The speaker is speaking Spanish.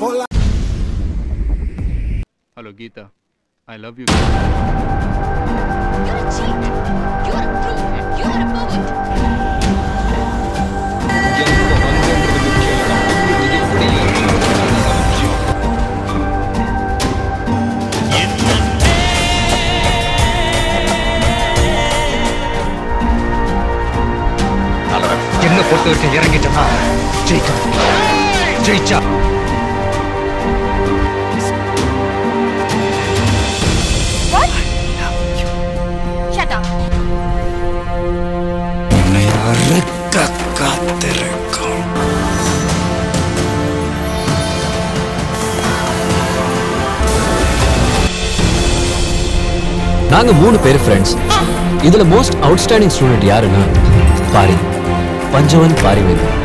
Hola. Hello, Gita. I love you. You're a cheat. You're a prude. You're a poet. No puedo entender que te va. Gita. What? I love you. Shut up. Me arreca catereco. நாங்க மூணு பேர் friends. இதுல most outstanding student யாருன்னா Pari. Panjavan Parivel.